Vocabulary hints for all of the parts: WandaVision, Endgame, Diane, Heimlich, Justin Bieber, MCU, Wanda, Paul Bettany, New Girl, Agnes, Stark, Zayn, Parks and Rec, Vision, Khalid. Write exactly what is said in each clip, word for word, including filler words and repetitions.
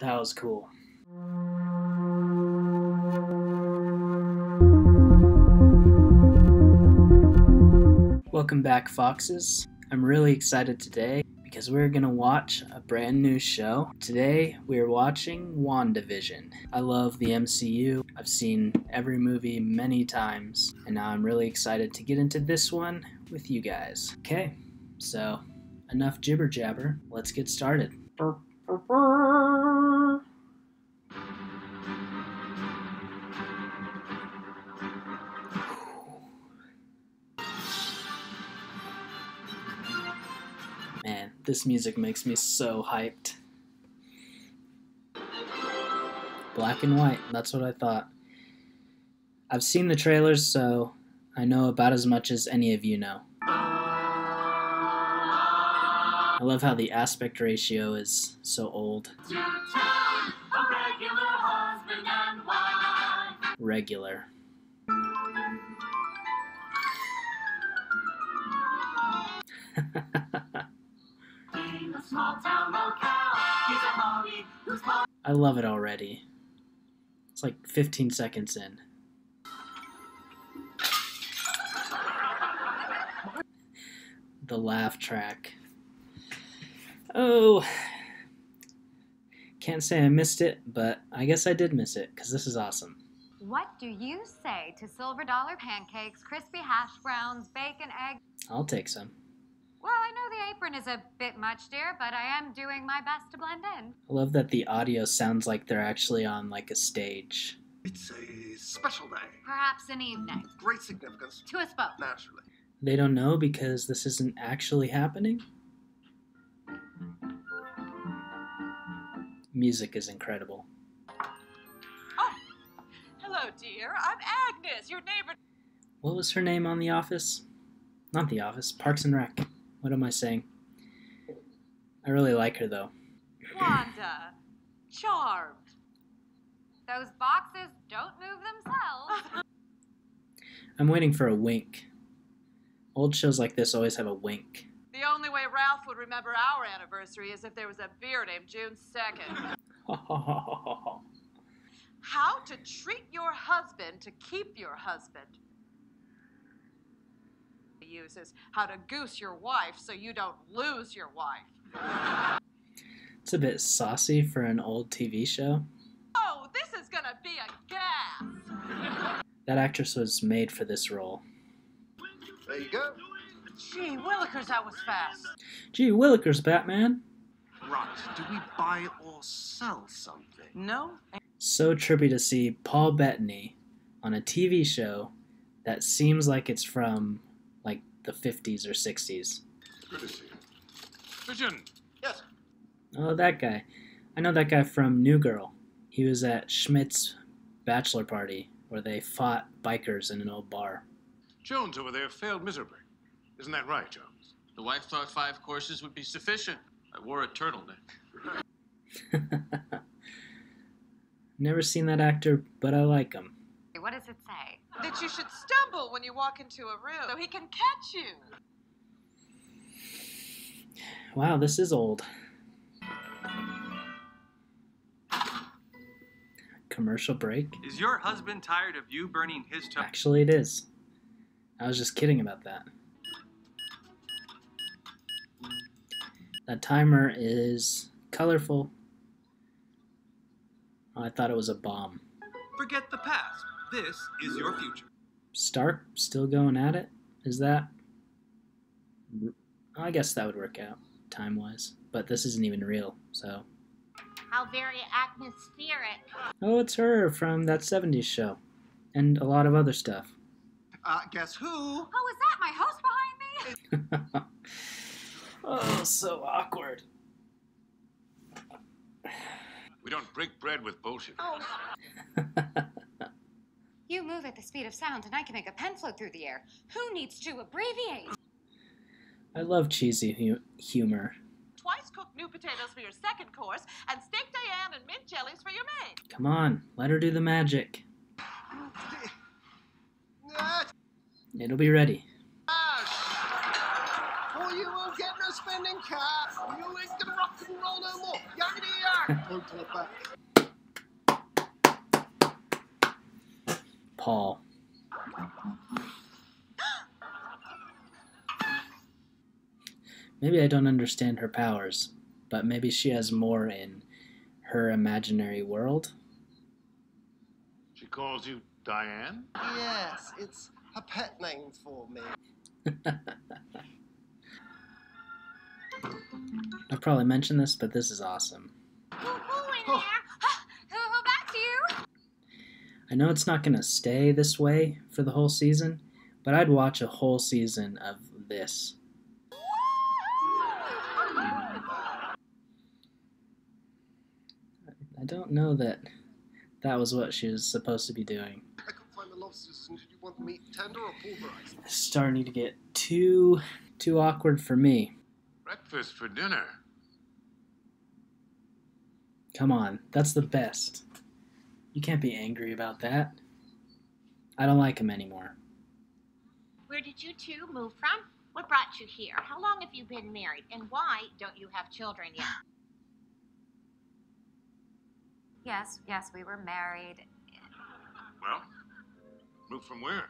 That was cool. Welcome back, Foxes. I'm really excited today because we're gonna watch a brand new show. Today we're watching WandaVision. I love the M C U. I've seen every movie many times, and now I'm really excited to get into this one with you guys. Okay, so enough jibber jabber. Let's get started. Burp, burp, burp. Man, this music makes me so hyped. Black and white, that's what I thought. I've seen the trailers, so I know about as much as any of you know. I love how the aspect ratio is so old. Regular. I love it already. It's like fifteen seconds in. The laugh track. Oh, can't say I missed it, but I guess I did miss it, because this is awesome. What do you say to silver dollar pancakes, crispy hash browns, bacon, egg? I'll take some. Well, I know the apron is a bit much, dear, but I am doing my best to blend in. I love that the audio sounds like they're actually on, like, a stage. It's a special day. Perhaps an evening. Great significance. To us both. Naturally. They don't know because this isn't actually happening? Music is incredible. Oh, hello, dear. I'm Agnes, your neighbor. What was her name on The Office? Not The Office, Parks and Rec. What am I saying? I really like her, though. Wanda. Charmed. Those boxes don't move themselves. I'm waiting for a wink. Old shows like this always have a wink. The only way Ralph would remember our anniversary is if there was a beer named June second. How to treat your husband to keep your husband. Uses how to goose your wife so you don't lose your wife. It's a bit saucy for an old T V show. Oh, this is gonna be a gas! That actress was made for this role. There you go. Gee willikers, that was fast. Gee willikers, Batman. Right, do we buy or sell something? No. So trippy to see Paul Bettany on a T V show that seems like it's from the fifties or sixties. Good to see you. Vision. Yes. Oh, that guy. I know that guy from New Girl. He was at Schmidt's bachelor party where they fought bikers in an old bar. Jones over there failed miserably. Isn't that right, Jones? The wife thought five courses would be sufficient. I wore a turtleneck. Never seen that actor, but I like him. What does it say? That you should stumble when you walk into a room so he can catch you. Wow, this is old. Commercial break. Is your husband tired of you burning his toast? Actually, it is. I was just kidding about that. That timer is colorful. Oh, I thought it was a bomb. Forget the past. This is your future. Stark still going at it? Is that... I guess that would work out, time-wise. But this isn't even real, so... How very atmospheric. Oh, it's her from that seventies show. And a lot of other stuff. Uh, guess who? Oh, is that my host behind me? Oh, so awkward. We don't break bread with bullshit. Oh. You move at the speed of sound, and I can make a pen float through the air. Who needs to abbreviate? I love cheesy hu humor. Twice cooked new potatoes for your second course, and steak Diane and mint jellies for your maid. Come on, let her do the magic. It'll be ready. Oh, you won't get no spending cash. You ain't gonna rock and roll no more. Don't pull it back. Paul. Maybe I don't understand her powers, but maybe she has more in her imaginary world. She calls you Diane? Yes, it's her pet name for me. I'll probably mention this, but this is awesome. Ooh, ooh, in there. Oh, back to you. I know it's not going to stay this way for the whole season, but I'd watch a whole season of this. I don't know that that was what she was supposed to be doing. I couldn't find the lobsters. Did you want meat tender or pulverized? It's starting to get too, too awkward for me. Breakfast for dinner. Come on, that's the best. You can't be angry about that. I don't like him anymore. Where did you two move from? What brought you here? How long have you been married? And why don't you have children yet? Yes, yes, we were married. Well, moved from where?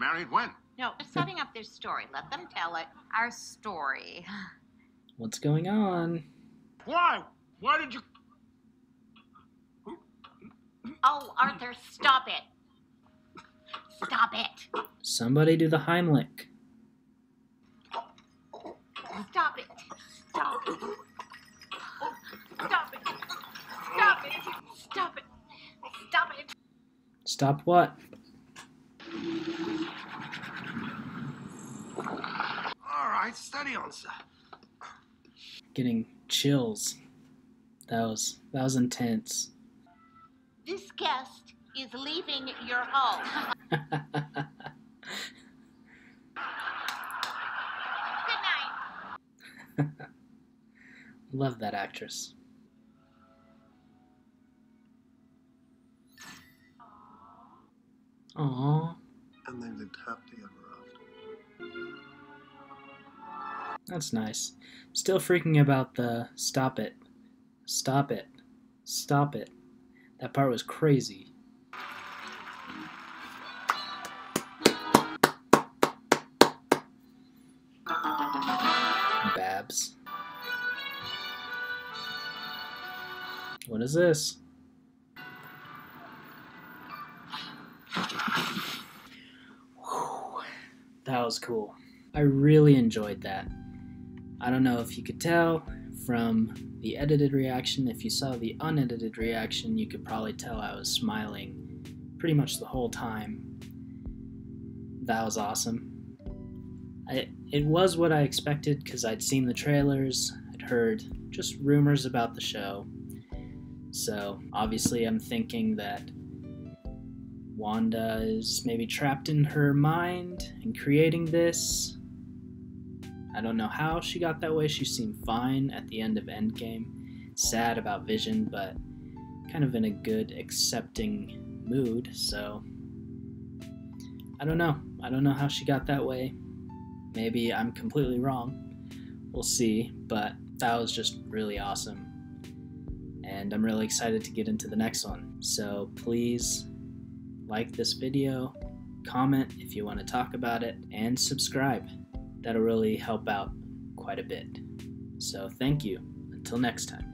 Married when? No, it's setting up their story. Let them tell it. Our story. What's going on? Why? Why did you... Oh, Arthur, stop it. Stop it. Somebody do the Heimlich. Stop it. Stop it. Stop it. Stop it. Stop it. Stop it. Stop what? Alright, steady on, sir. Getting chills. That was that was intense. This guest is leaving your home. Good night. Love that actress. Aww. And they lived happily ever after. That's nice. Still freaking about the stop it. Stop it. Stop it. That part was crazy. Babs. What is this? Whew. That was cool. I really enjoyed that. I don't know if you could tell from the edited reaction. If you saw the unedited reaction, you could probably tell I was smiling pretty much the whole time. That was awesome. I, it was what I expected because I'd seen the trailers, I'd heard just rumors about the show. So obviously I'm thinking that Wanda is maybe trapped in her mind and creating this. I don't know how she got that way. She seemed fine at the end of Endgame. Sad about Vision, but kind of in a good, accepting mood, so... I don't know. I don't know how she got that way. Maybe I'm completely wrong. We'll see, but that was just really awesome. And I'm really excited to get into the next one. So please like this video, comment if you want to talk about it, and subscribe. That'll really help out quite a bit. So thank you. Until next time.